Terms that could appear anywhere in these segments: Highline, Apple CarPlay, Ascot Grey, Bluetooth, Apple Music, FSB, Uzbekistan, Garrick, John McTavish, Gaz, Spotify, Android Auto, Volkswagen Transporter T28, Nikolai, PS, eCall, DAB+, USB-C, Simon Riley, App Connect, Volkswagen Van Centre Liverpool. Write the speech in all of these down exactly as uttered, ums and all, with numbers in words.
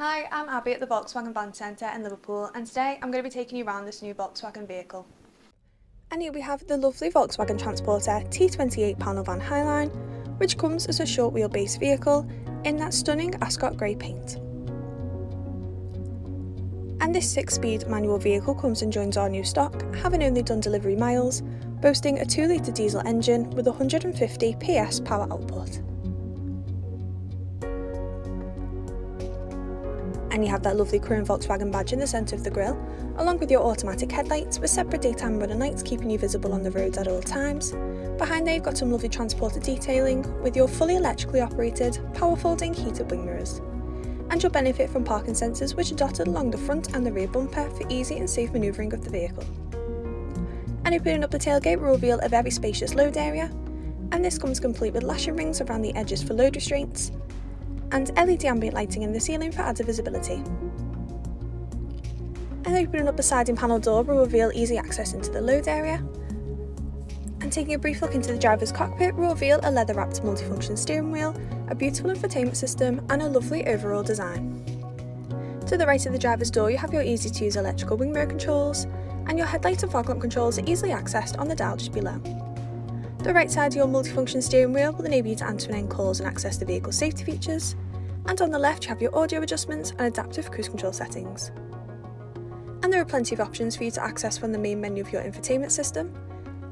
Hi, I'm Abby at the Volkswagen Van Centre in Liverpool, and today I'm going to be taking you around this new Volkswagen vehicle. And here we have the lovely Volkswagen Transporter T twenty-eight panel van Highline, which comes as a short wheelbase vehicle in that stunning Ascot Grey paint. And this six-speed manual vehicle comes and joins our new stock, having only done delivery miles, boasting a two litre diesel engine with one hundred fifty P S power output. And you have that lovely chrome Volkswagen badge in the centre of the grille, along with your automatic headlights with separate daytime runner lights keeping you visible on the roads at all times. Behind there you've got some lovely transporter detailing with your fully electrically operated power folding heated wing mirrors. And you'll benefit from parking sensors which are dotted along the front and the rear bumper for easy and safe manoeuvring of the vehicle. And opening up the tailgate will reveal a very spacious load area, and this comes complete with lashing rings around the edges for load restraints, and L E D ambient lighting in the ceiling for added visibility. And opening up the sliding panel door will reveal easy access into the load area. And taking a brief look into the driver's cockpit will reveal a leather wrapped multifunction steering wheel, a beautiful infotainment system and a lovely overall design. To the right of the driver's door you have your easy to use electrical wing mirror controls, and your headlight and fog lamp controls are easily accessed on the dial just below. The right side of your multifunction steering wheel will enable you to answer and end calls and access the vehicle's safety features, and on the left you have your audio adjustments and adaptive cruise control settings. And there are plenty of options for you to access from the main menu of your infotainment system,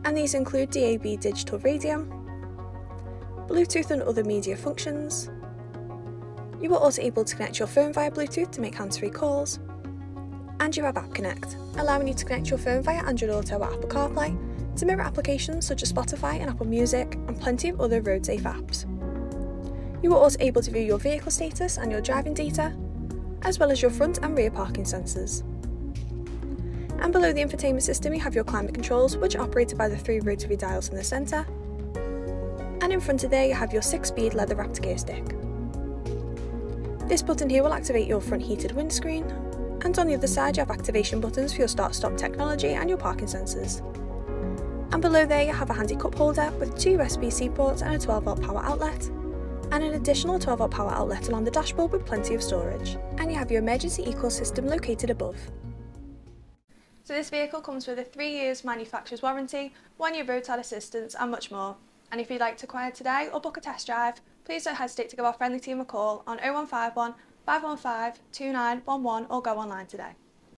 and these include D A B digital radio, Bluetooth and other media functions. You are also able to connect your phone via Bluetooth to make hands-free calls, and you have App Connect, allowing you to connect your phone via Android Auto or Apple CarPlay, to mirror applications such as Spotify and Apple Music and plenty of other road safe apps. You are also able to view your vehicle status and your driving data, as well as your front and rear parking sensors. And below the infotainment system you have your climate controls, which are operated by the three rotary dials in the centre, and in front of there you have your six-speed leather wrapped gear stick. This button here will activate your front heated windscreen, and on the other side you have activation buttons for your start-stop technology and your parking sensors. And below there you have a handy cup holder with two U S B C ports and a twelve volt power outlet, and an additional twelve volt power outlet along the dashboard with plenty of storage. And you have your emergency eCall system located above. So this vehicle comes with a three years manufacturer's warranty, one year roadside assistance and much more. And if you'd like to acquire today or book a test drive, please don't hesitate to give our friendly team a call on oh one five one, five one five, two nine one one or go online today.